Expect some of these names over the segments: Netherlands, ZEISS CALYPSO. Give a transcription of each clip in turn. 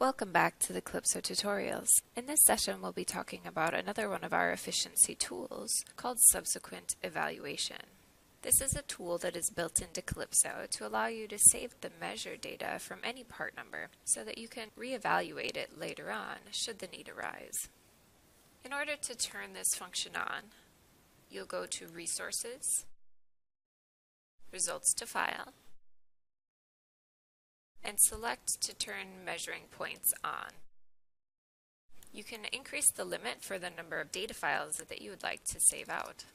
Welcome back to the Calypso tutorials. In this session, we'll be talking about another one of our efficiency tools called Subsequent Evaluation. This is a tool that is built into Calypso to allow you to save the measure data from any part number so that you can reevaluate it later on should the need arise. In order to turn this function on, you'll go to Resources, Results to File, and select to turn measuring points on. You can increase the limit for the number of data files that you would like to save out.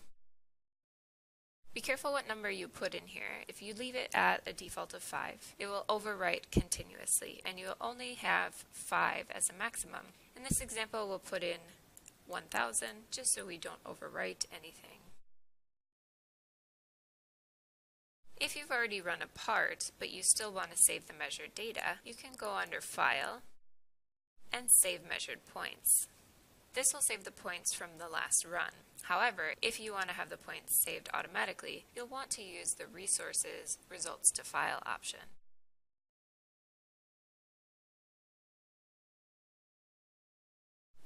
Be careful what number you put in here. If you leave it at a default of 5, it will overwrite continuously, and you'll only have 5 as a maximum. In this example, we'll put in 1,000 just so we don't overwrite anything. If you've already run a part, but you still want to save the measured data, you can go under File and Save Measured Points. This will save the points from the last run. However, if you want to have the points saved automatically, you'll want to use the Resources Results to File option.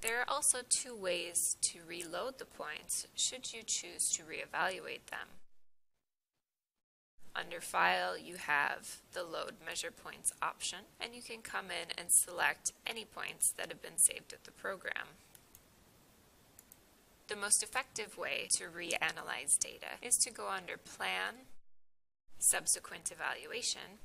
There are also two ways to reload the points should you choose to reevaluate them. Under File, you have the Load Measure Points option, and you can come in and select any points that have been saved at the program. The most effective way to reanalyze data is to go under Plan, Subsequent Evaluation,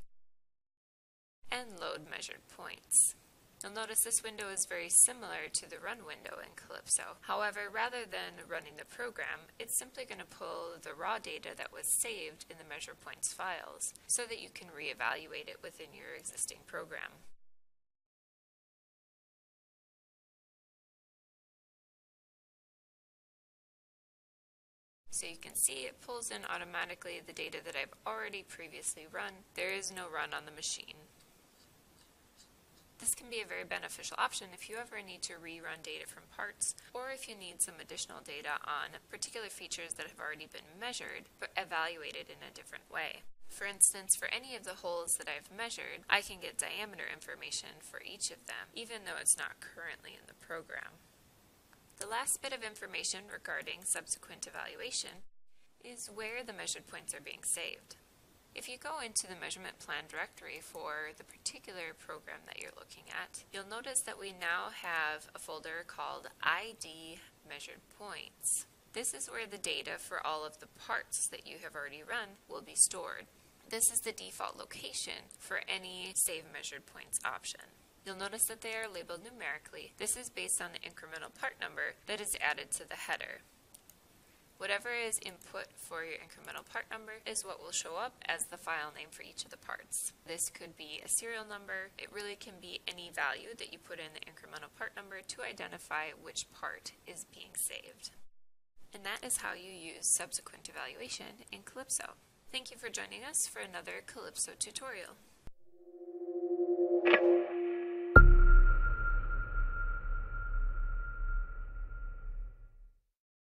and Load Measured Points. You'll notice this window is very similar to the Run window in Calypso. However, rather than running the program, it's simply going to pull the raw data that was saved in the measure points files so that you can reevaluate it within your existing program. So you can see it pulls in automatically the data that I've already previously run. There is no run on the machine. This can be a very beneficial option if you ever need to rerun data from parts, or if you need some additional data on particular features that have already been measured but evaluated in a different way. For instance, for any of the holes that I've measured, I can get diameter information for each of them, even though it's not currently in the program. The last bit of information regarding subsequent evaluation is where the measured points are being saved. If you go into the measurement plan directory for the particular program that you're looking at, you'll notice that we now have a folder called ID Measured Points. This is where the data for all of the parts that you have already run will be stored. This is the default location for any Save Measured Points option. You'll notice that they are labeled numerically. This is based on the incremental part number that is added to the header. Whatever is input for your incremental part number is what will show up as the file name for each of the parts. This could be a serial number. It really can be any value that you put in the incremental part number to identify which part is being saved. And that is how you use subsequent evaluation in Calypso. Thank you for joining us for another Calypso tutorial.